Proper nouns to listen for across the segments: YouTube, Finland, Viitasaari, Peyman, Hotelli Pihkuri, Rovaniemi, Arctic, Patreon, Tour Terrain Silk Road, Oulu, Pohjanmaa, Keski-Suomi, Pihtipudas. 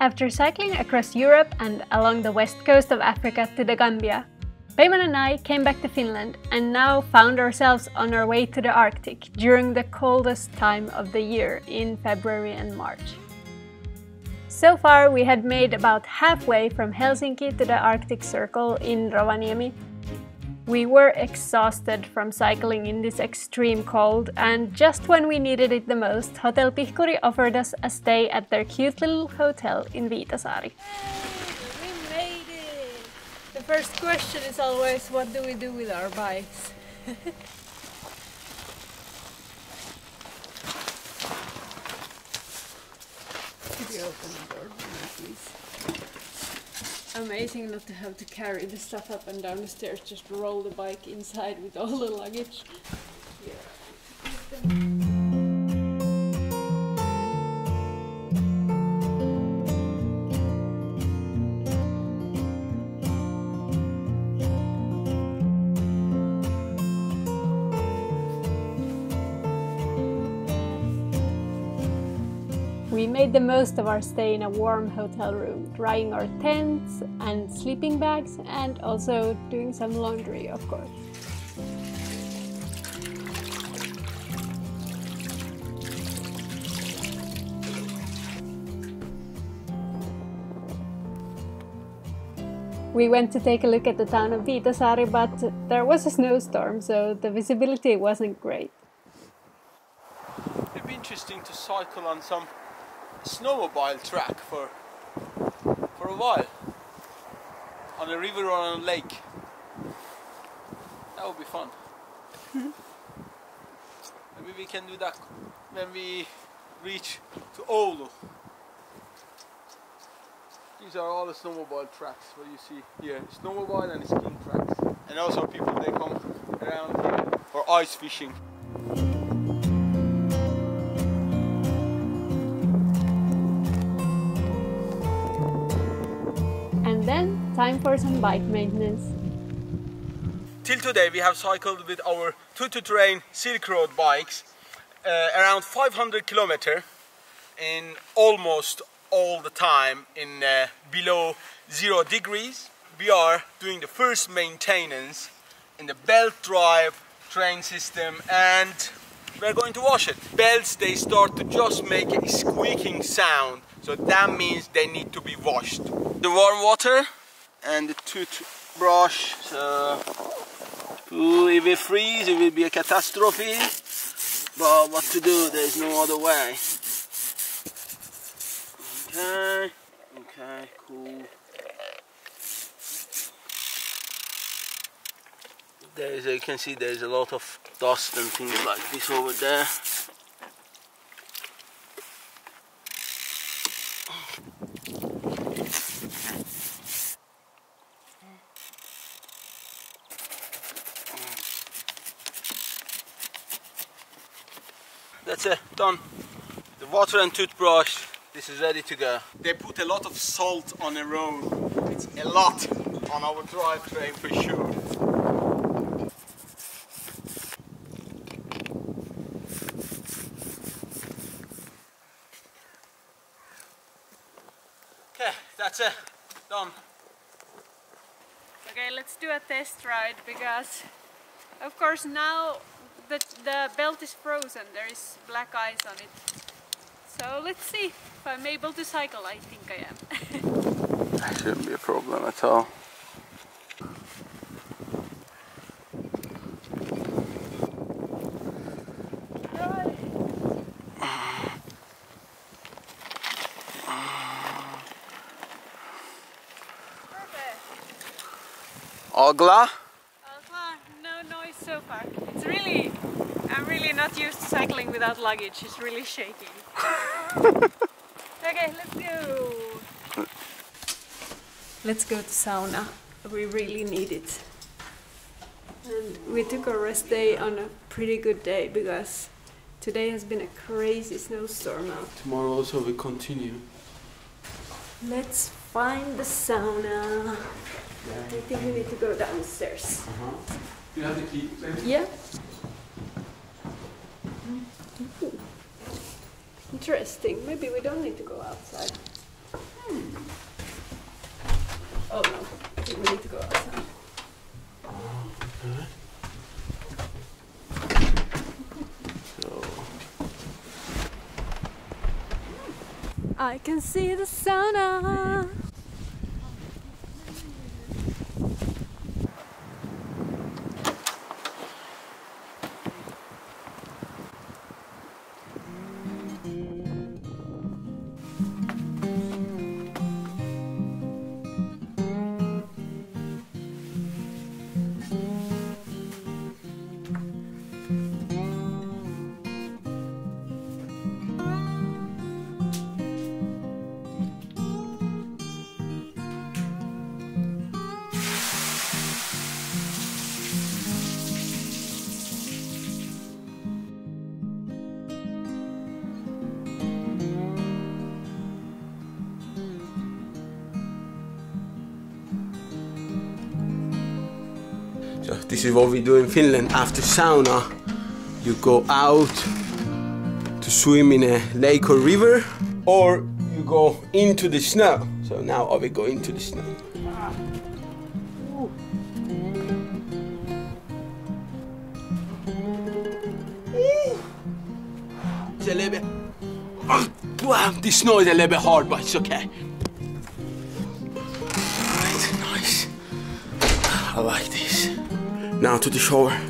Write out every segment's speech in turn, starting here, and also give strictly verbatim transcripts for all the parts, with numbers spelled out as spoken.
after cycling across Europe and along the west coast of Africa to the Gambia. Peyman and I came back to Finland and now found ourselves on our way to the Arctic during the coldest time of the year in February and March. So far we had made about halfway from Helsinki to the Arctic Circle in Rovaniemi. We were exhausted from cycling in this extreme cold, and just when we needed it the most, Hotelli Pihkuri offered us a stay at their cute little hotel in Viitasaari. Yay, we made it! The first question is always, what do we do with our bikes? Could you open the door, please? Amazing not to have to carry the stuff up and down the stairs, just roll the bike inside with all the luggage. Yeah. We made the most of our stay in a warm hotel room, drying our tents and sleeping bags, and also doing some laundry, of course. We went to take a look at the town of Viitasaari, but there was a snowstorm, so the visibility wasn't great. It'd be interesting to cycle on some snowmobile track for for a while, on a river or on a lake. That would be fun. Maybe we can do that when we reach to Oulu. These are all the snowmobile tracks what you see here, snowmobile and skiing tracks, and also people they come around here for ice fishing. Then, time for some bike maintenance. Till today we have cycled with our Tour Terrain Silk Road bikes uh, around five hundred kilometers in almost all the time in uh, below zero degrees. We are doing the first maintenance in the belt drive train system, and we're going to wash it. Belts, they start to just make a squeaking sound, so that means they need to be washed. The warm water and the toothbrush. So, ooh, if it freezes, it will be a catastrophe. But what to do? There is no other way. Okay, okay, cool. There is, you can see there is a lot of dust and things like this over there. That's it, done. The water and toothbrush, this is ready to go. They put a lot of salt on the road. It's a lot on our drivetrain for sure. Okay, that's it, done. Okay, let's do a test ride because, of course, now The, the belt is frozen, there is black ice on it. So let's see if I'm able to cycle. I think I am. That shouldn't be a problem at all. Perfect. Ogla? Ogla, no noise so far. It's really I'm really not used to cycling without luggage, it's really shaking. Okay, let's go! Let's go to sauna, we really need it. And we took our rest day on a pretty good day because today has been a crazy snowstorm out. Tomorrow also we continue. Let's find the sauna. Yeah. I think we need to go downstairs. Uh-huh. You have the key, please? Yeah. Interesting, maybe we don't need to go outside. Hmm. Oh no, I think we need to go outside. I can see the sauna. So this is what we do in Finland. After sauna, you go out to swim in a lake or river, or you go into the snow. So now I will go into the snow. It's a little bit... Wow, this snow is a little bit hard, but it's okay. It's nice. I like this. Now to the shower. A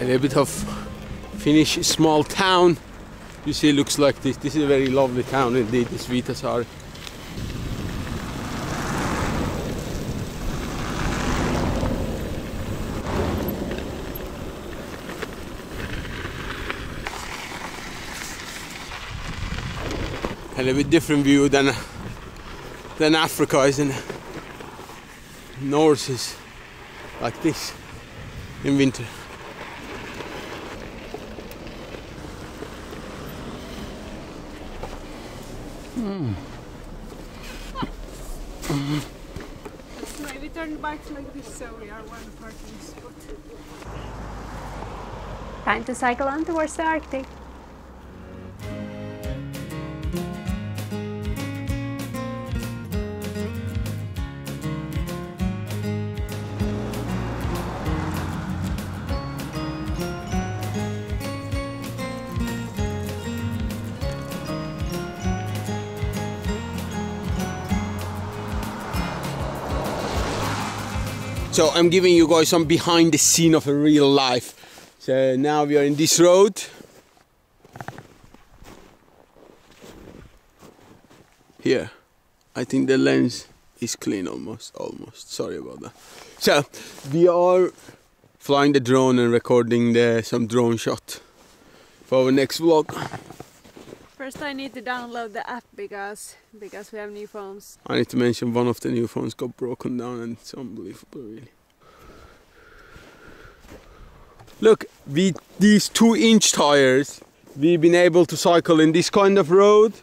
little bit of Finnish small town. You see, it looks like this. This is a very lovely town indeed, this Viitasaari. A little bit different view than than Africa, isn't it? North is like this in winter. Mm. Mm. That's right. We turn back like this, so we are one parking spot. Time to cycle on towards the Arctic. So I'm giving you guys some behind the scene of a real life. So now we are in this road. Here, I think the lens is clean almost, almost. Sorry about that. So we are flying the drone and recording the, some drone shot for our next vlog. First I need to download the app because because we have new phones. I need to mention one of the new phones got broken down and it's unbelievable really. Look, with these two inch tires we've been able to cycle in this kind of road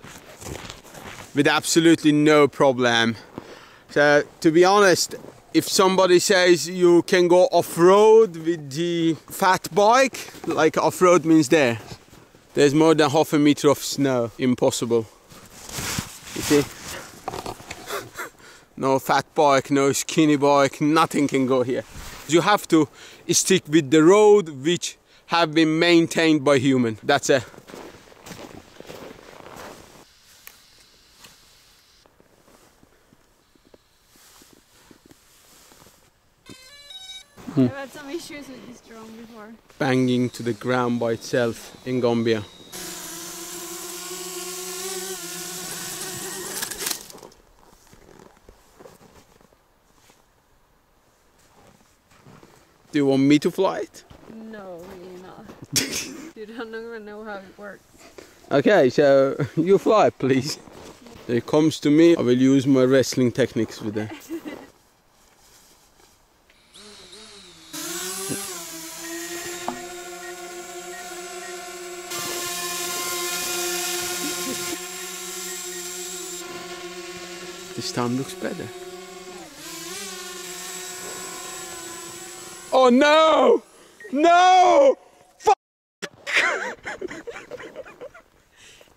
with absolutely no problem. So to be honest, if somebody says you can go off-road with the fat bike, like off-road means there. There's more than half a meter of snow. Impossible. You see? No fat bike, no skinny bike, nothing can go here. You have to stick with the road which have been maintained by human. That's it. I've had some issues with this drone before. Banging to the ground by itself in Gambia. Do you want me to fly it? No, really not. You don't even know how it works. Okay, so you fly it, please. When it comes to me, I will use my wrestling techniques with that. This time looks better. Oh no! No! Fuck!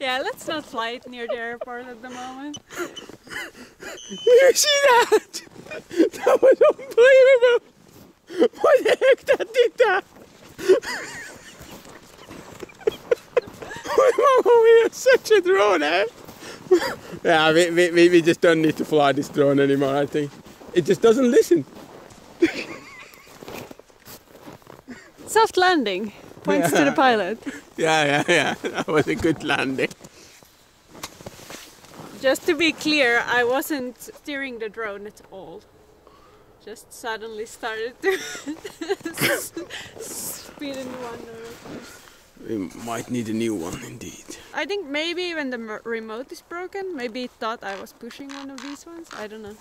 Yeah, let's not fly it near the airport at the moment. You see that? That was unbelievable! Why the heck that did that? We are such a drone, eh? Yeah, we, we, we just don't need to fly this drone anymore, I think. It just doesn't listen. Soft landing. Points yeah. to the pilot. Yeah, yeah, yeah. That was a good landing. Just to be clear, I wasn't steering the drone at all. Just suddenly started to speed in one direction. We might need a new one indeed. I think maybe even the remote is broken. Maybe it thought I was pushing one of these ones. I don't know.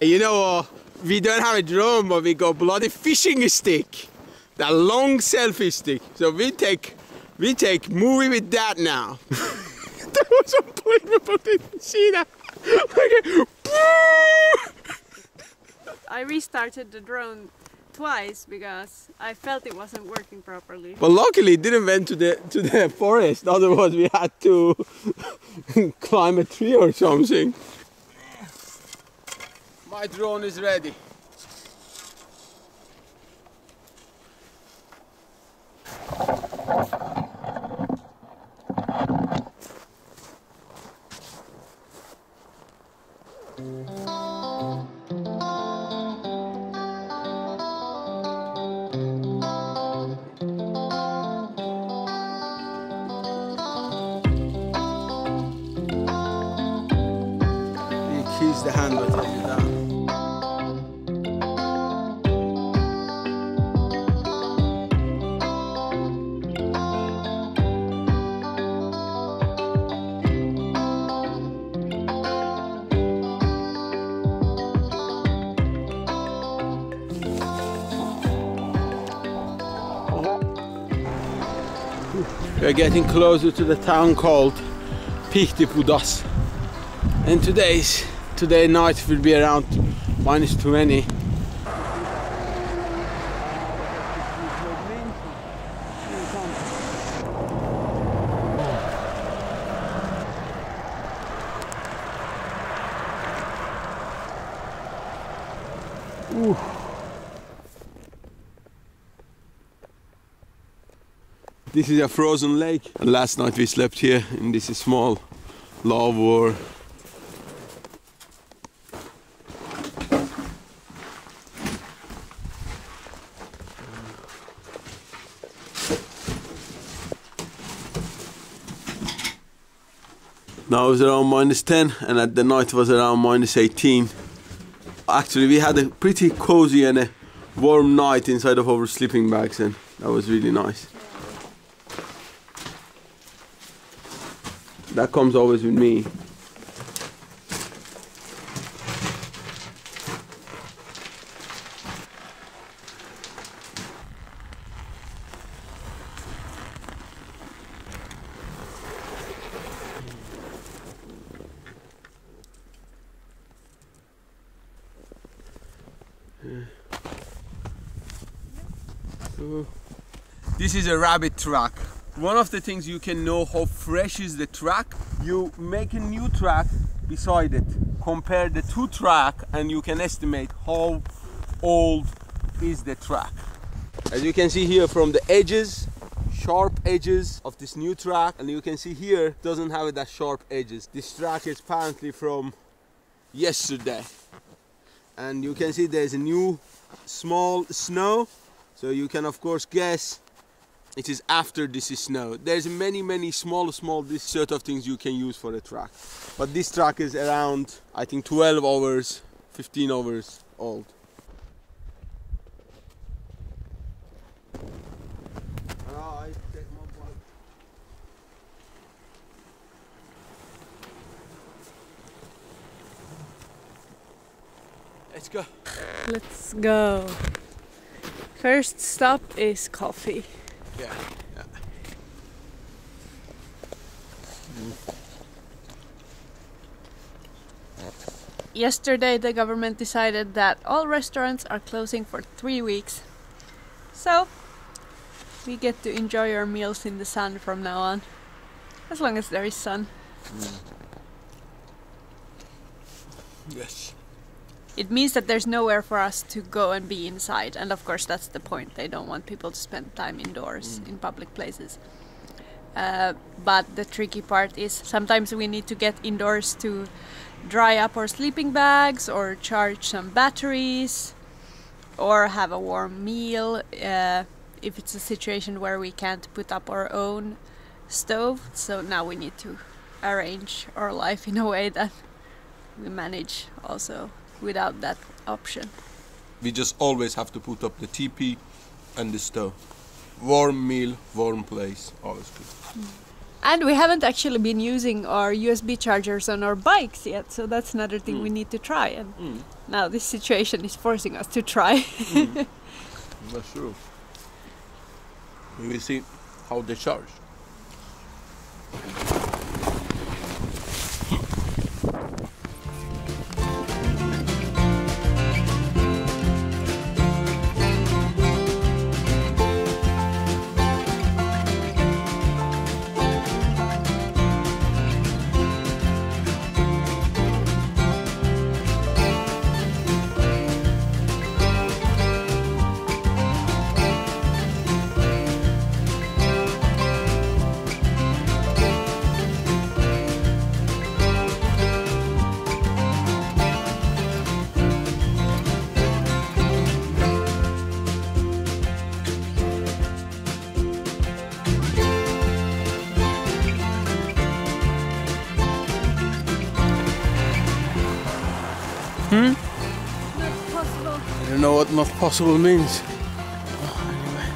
You know, uh, we don't have a drone, but we got bloody fishing stick. That long selfie stick. So we take, we take movie with that now. That was unbelievable. Did you see that? I restarted the drone twice because I felt it wasn't working properly. But luckily it didn't went to the to the forest, otherwise we had to climb a tree or something. My drone is ready. The handle to do that. We're getting closer to the town called Pihtipudas, and today's Today night will be around minus twenty. Ooh. This is a frozen lake, and last night we slept here in this small lava. Now it was around minus ten, and at the night was around minus eighteen. Actually, we had a pretty cozy and a warm night inside of our sleeping bags, and that was really nice. That comes always with me. This is a rabbit track. One of the things you can know how fresh is the track, you make a new track beside it. Compare the two track and you can estimate how old is the track. As you can see here from the edges, sharp edges of this new track, and you can see here doesn't have that sharp edges. This track is apparently from yesterday. And you can see there's a new small snow, so you can of course guess it is after this is snow. There's many many small small this sort of things you can use for a track, but this track is around I think twelve hours, fifteen hours old. Let's go. Let's go. First stop is coffee. Yeah. yeah. Mm. yesterday the government decided that all restaurants are closing for three weeks. So we get to enjoy our meals in the sun from now on, as long as there is sun. Mm. Yes. It means that there's nowhere for us to go and be inside, and of course that's the point. They don't want people to spend time indoors mm. in public places. Uh, but the tricky part is sometimes we need to get indoors to dry up our sleeping bags or charge some batteries or have a warm meal uh, if it's a situation where we can't put up our own stove. So now we need to arrange our life in a way that we manage also without that option. We just always have to put up the teepee and the stove. Warm meal, warm place, always good. And we haven't actually been using our U S B chargers on our bikes yet, so that's another thing mm. we need to try. And mm. now this situation is forcing us to try. mm. That's true. We will see how they charge. Hmm? Not possible. I don't know what not possible means. Oh, anyway.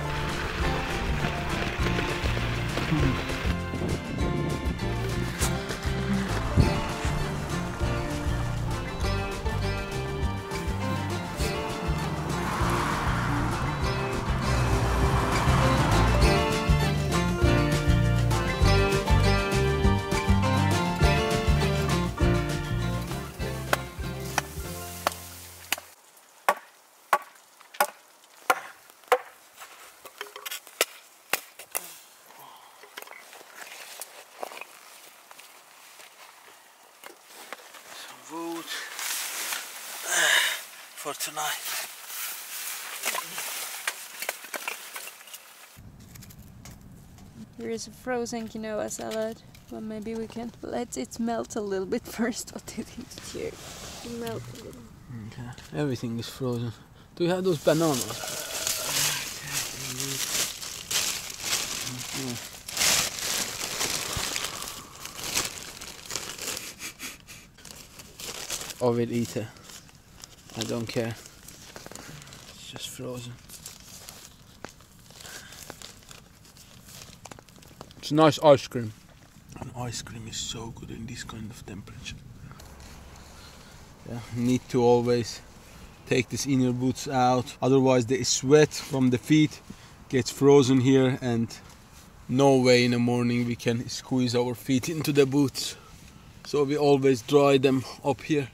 Wood for tonight. Here is a frozen quinoa salad. Well, maybe we can let it melt a little bit first. What do you think it's here? It melt a little. Okay. Everything is frozen. Do you have those bananas? Okay. Okay. I will eat it. I don't care. It's just frozen. It's nice ice cream. And ice cream is so good in this kind of temperature. Yeah, need to always take these inner boots out. Otherwise the sweat from the feet gets frozen here, and no way in the morning we can squeeze our feet into the boots. So we always dry them up here.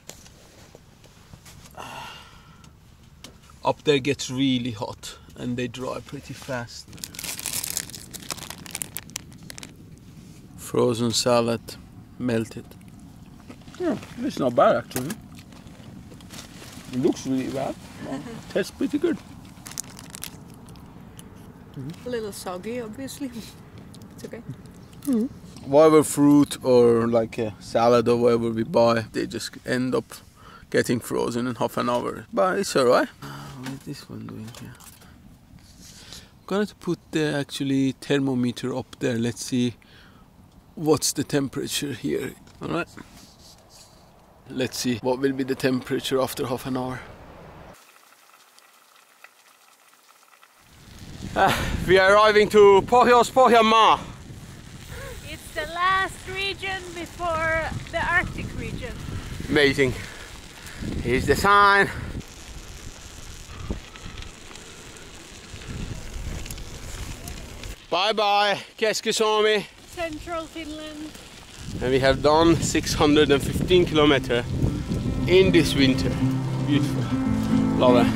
Up there gets really hot and they dry pretty fast. Frozen salad, melted. Yeah, it's not bad actually. It looks really bad. Well, tastes pretty good. Mm-hmm. A little soggy, obviously. It's okay. Mm-hmm. Whatever fruit or like a salad or whatever we buy, they just end up getting frozen in half an hour. But it's alright. What is this one doing here? I'm going to put the actually thermometer up there. Let's see what's the temperature here. Alright. Let's see what will be the temperature after half an hour. Ah, we are arriving to Pohjois Pohjanmaa. It's the last region before the Arctic region. Amazing. Here's the sign. Bye bye, Keski-Suomi. Central Finland. And we have done six hundred fifteen kilometers in this winter. Beautiful. Love it.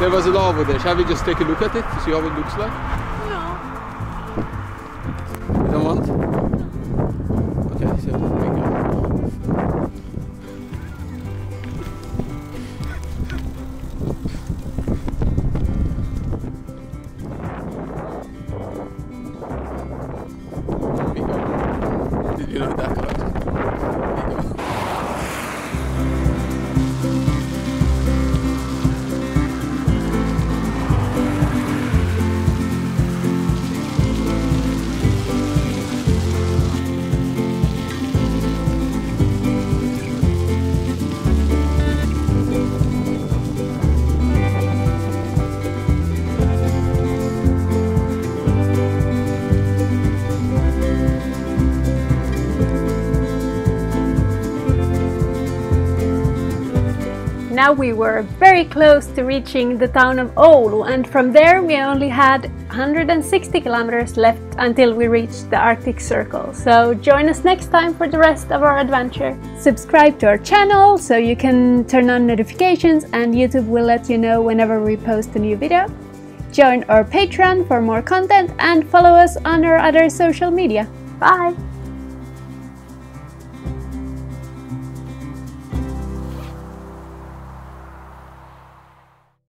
There was a lot over there. Shall we just take a look at it to see how it looks like? No. You don't want? No. Okay, so we go. We go. Did you know that color? We go. Now we were very close to reaching the town of Oulu, and from there we only had one hundred sixty kilometers left until we reached the Arctic Circle. So join us next time for the rest of our adventure. Subscribe to our channel so you can turn on notifications, and YouTube will let you know whenever we post a new video. Join our Patreon for more content and follow us on our other social media. Bye!